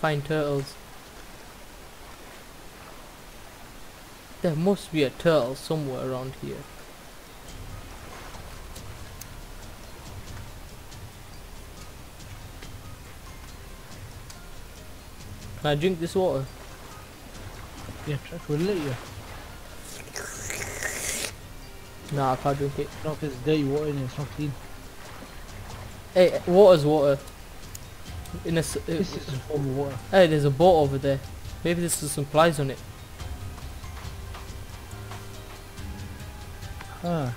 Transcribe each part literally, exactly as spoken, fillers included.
Find turtles. There must be a turtle somewhere around here. Can I drink this water? Yeah, will let you. Nah, I can't drink it. No, because it's dirty water in it, it's not clean. Hey, water's water. In a, it, this is a form of water. Hey, there's a boat over there. Maybe there's some supplies on it. Huh.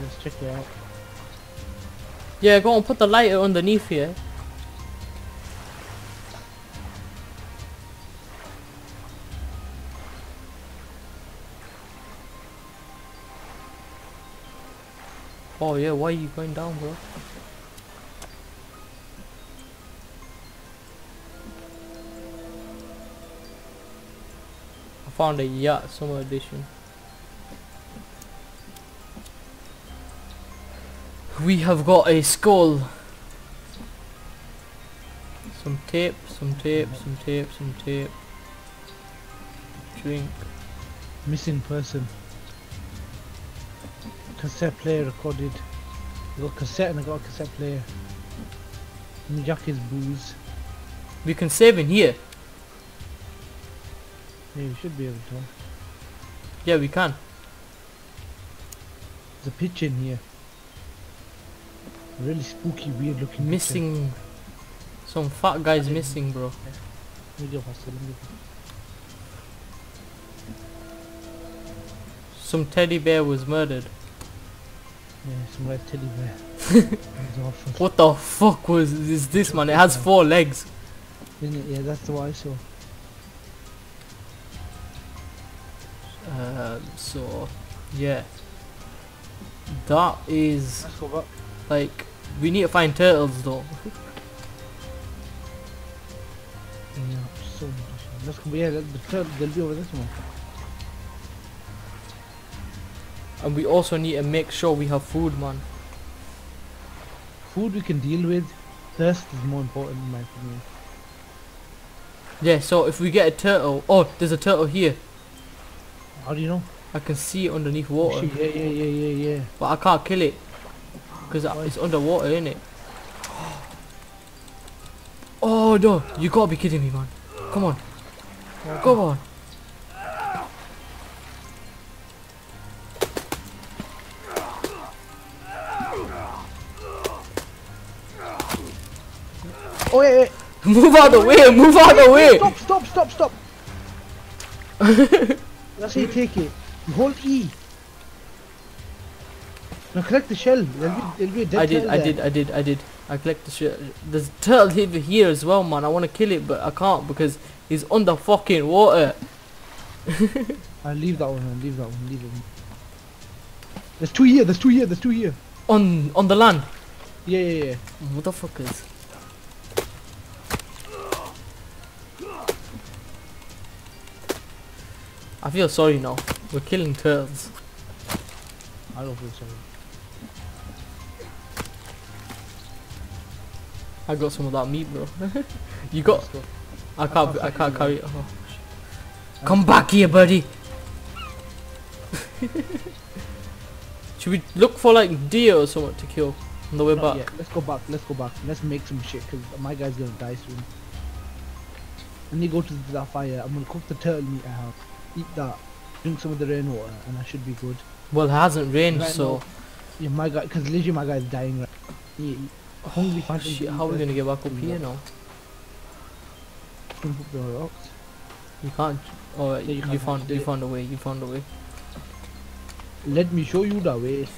Let's check it out. Yeah, go on, put the lighter underneath here. Oh yeah, why are you going down, bro? I found a yacht summer edition. We have got a skull. Some tape, some tape, some tape, some tape. Drink. Missing person. Cassette player recorded. I got a cassette and I got a cassette player. Jackie's booze. We can save in here. Yeah, we should be able to. Yeah, we can. There's a picture in here. A really spooky, weird looking. Missing. Picture. Some fat guy's missing, bro. Yeah. Some teddy bear was murdered. Yeah, some red teddy bear. What the fuck was is this, man? It has four legs. Isn't it? Yeah, that's the one I saw. Um, so, yeah. That is... Let's go back. Like, we need to find turtles though. Yeah, so much. Let's go, yeah, the turtles, they'll be over this one. And we also need to make sure we have food, man. Food we can deal with. Thirst is more important in my opinion. Yeah, so if we get a turtle... Oh, there's a turtle here. How do you know? I can see it underneath water. Yeah, yeah, yeah, yeah, yeah. But I can't kill it. Because it's underwater, isn't it? Oh no, you gotta be kidding me, man. Come on. Come on. Oh yeah, yeah. Move out the way, move out the way! Stop, stop, stop, stop! That's how you take it. You hold E. Now collect the shell, there'll be, there'll be a dead I did, I there. did, I did, I did. I collect the shell. There's a turtle over here as well, man. I want to kill it, but I can't because he's under fucking water. I'll leave that one, I'll leave that one, leave it. There's two here, there's two here, there's two here. On, on the land? Yeah, yeah, yeah. Motherfuckers. I feel sorry now. We're killing turtles. I don't feel sorry. I got some of that meat, bro. You got. Go. I can't. I can't, I can't carry it. Oh. Come back here, buddy. Should we look for like deer or something to kill on the way Not back? Yet. Let's go back. Let's go back. Let's make some shit because my guy's gonna die soon. When you go to that fire, I'm gonna cook the turtle meat I have. Eat that, drink some of the rainwater, and I should be good. Well, it hasn't rained, right, so... No. Yeah, my guy, because literally my guy is dying right now. Yeah, hungry. Oh, shit, how are we going to get back up here now? You can't... Oh, yeah, you, you, can't found, you found a way, you found a way. Let me show you the way.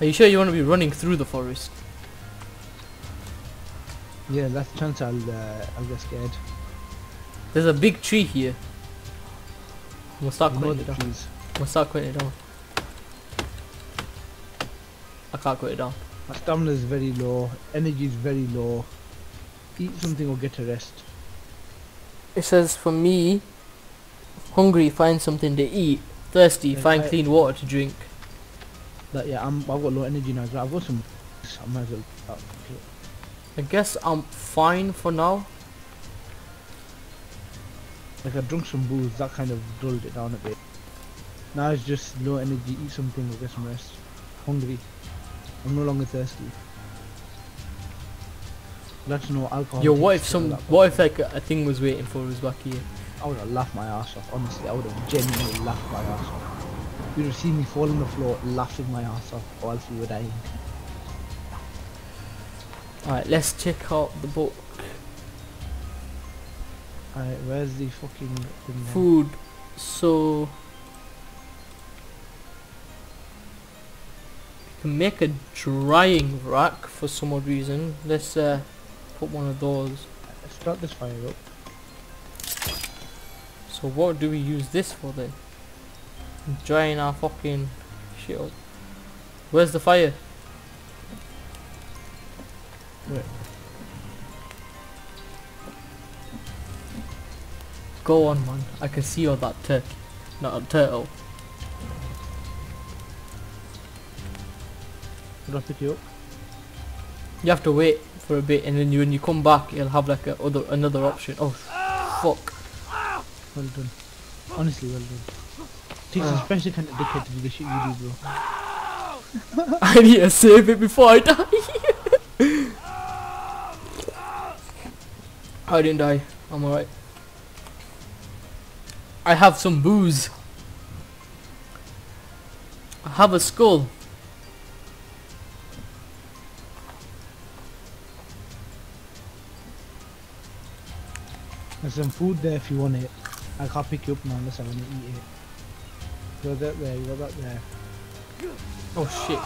Are you sure you want to be running through the forest? Yeah, last chance I'll uh, I'll get scared. There's a big tree here. We'll start cutting it down. We'll start cutting it down. I can't cut it down. My stamina is very low. Energy is very low. Eat something or get a rest. It says for me, Hungry, find something to eat. Thirsty, yeah, find I, clean water to drink. But yeah, I'm, I've got low energy now, but I've got some... I might as well... Oh, I guess I'm fine for now. Like I drunk some booze, that kind of dulled it down a bit. Now it's just low energy, eat something or get some rest. Hungry. I'm no longer thirsty. Let's know alcohol. Yo, what if some, what if like a thing was waiting for us back here? I would have laughed my ass off, honestly. I would have genuinely laughed my ass off. You would have seen me fall on the floor laughing my ass off, or else we were dying. Alright, let's check out the book. Alright, where's the fucking thing? Food. So we can make a drying rack for some odd reason. Let's uh, put one of those. Let's start this fire up. So what do we use this for then? Drying our fucking shit up. Where's the fire? Wait. Go on, man. I can see all that turkey. Not a turtle. Did I pick you up? You have to wait for a bit, and then you, when you come back, you'll have like a other another option. Oh, fuck! Well done. Honestly, well done. Takes a special kind of dickhead to do the shit you do, bro. I need to save it before I die. I didn't die. I'm alright. I have some booze. I have a skull. There's some food there if you want it. I can't pick you up now unless I want to eat it. You got that there, you got that there. Oh shit.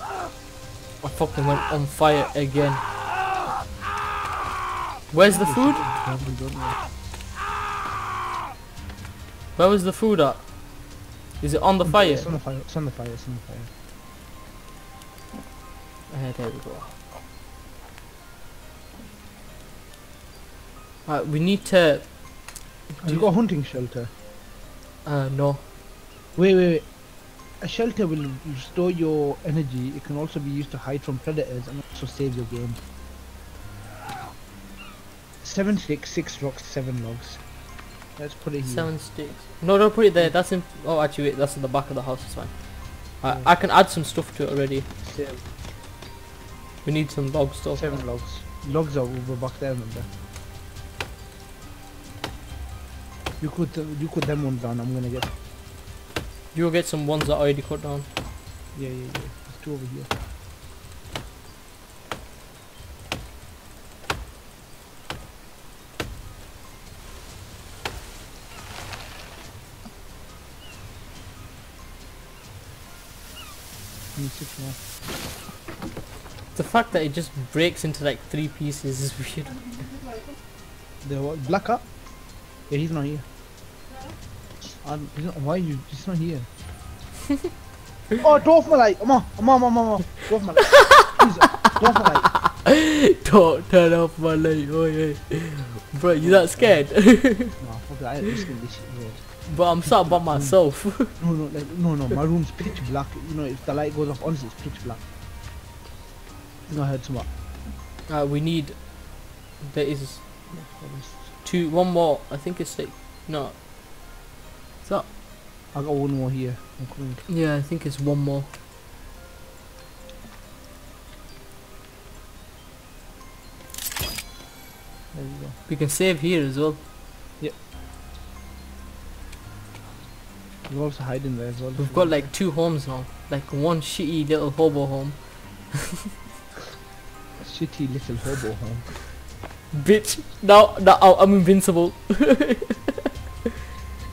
I fucking went on fire again. Where's the food? Where was the food at? Is it on the fire? It's on the fire, it's on the fire, it's on the fire. Uh, there we go. Alright, we need to... Have you got a hunting shelter? Uh, no. Wait, wait, wait. A shelter will restore your energy. It can also be used to hide from predators and also save your game. Seven sticks, six rocks, seven logs. Let's put it here. Seven sticks. No, don't put it there. That's in. Oh, actually, wait. That's in the back of the house. It's fine. I, yeah. I can add some stuff to it already. Yeah. We need some log stuff. Seven logs. Logs are over back there, remember? You could uh, you cut them one down. I'm gonna get. You'll get some ones that I already cut down. Yeah, yeah, yeah. There's two over here. The fact that it just breaks into like three pieces is weird. The what? Black up? Yeah, he's not here. Um, he's not, why are you? He's not here. Oh, Dorfmalite! Come on, come on, come on, come on. Dorfmalite. Don't turn off my light, oh yeah. Bro, you that scared? No, fuck that. I ain't risking this shit, bro. But I'm sat by myself. No, no, like, no, no. My room's pitch black. You know, if the light goes off, honestly, it's pitch black. No, I heard some. Uh, we need. There is two, one more. I think it's like no. What's up? I got one more here. I'm coming. Yeah, I think it's one more. There you go. We can save here as well. Yep. We're also hiding there as well. We've got like two homes now. Like one shitty little hobo home. Shitty little hobo home. Bitch, now, now I'm invincible.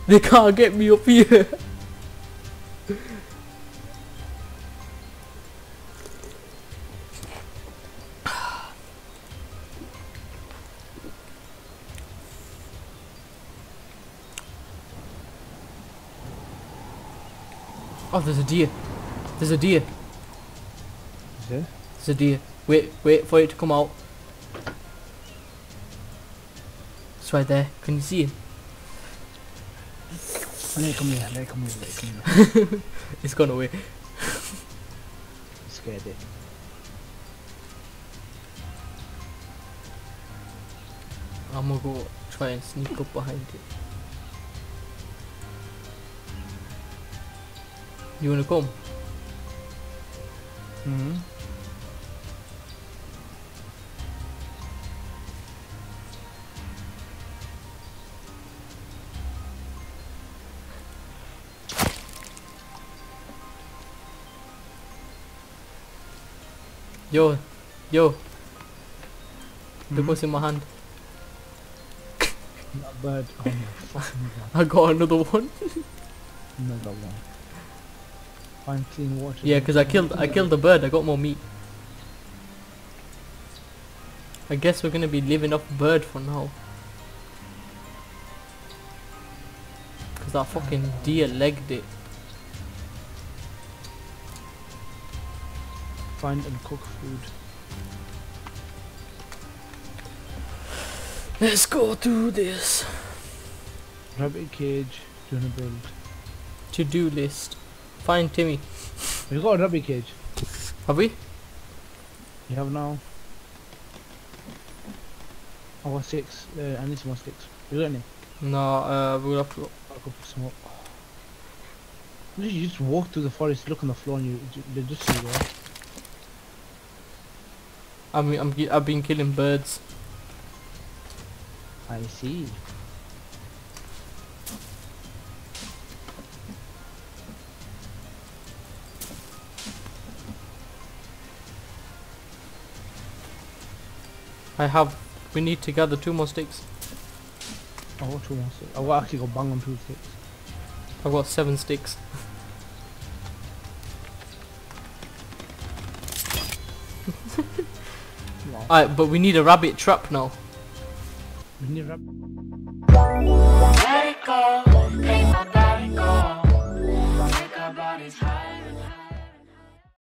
They can't get me up here. Oh, there's a deer. There's a deer. Is there? There's a deer. Wait, wait for it to come out. It's right there. Can you see him? Larry, come here, Larry, come here, Larry, come here. He's gone away. Scared it. I'm gonna go try and sneak up behind it. You wanna come? Mm-hmm. Yo, yo. Mm-hmm. The boss in my hand. Not bad. Oh my fucking god. I got another one. Another one. Find clean water. Yeah, because I killed I killed the bird. I got more meat. I guess we're gonna be living off bird for now. Because that fucking deer legged it. Find and cook food. Let's go do this. Rabbit cage. Do you wanna build? To do list. Find Timmy. We got a rabbit cage. Have we? You have now. I want sticks. Uh, I need some more sticks. You got any? No. Uh, we'll have to go. I'll go for some more. You just walk through the forest, look on the floor, and you they just see you there. I mean, I'm I've been killing birds. I see. I have. We need to gather two more sticks. I got two more sticks. I got actually got bang on two sticks. I've got seven sticks. Alright, but we need a rabbit trap now. We need a rabbit.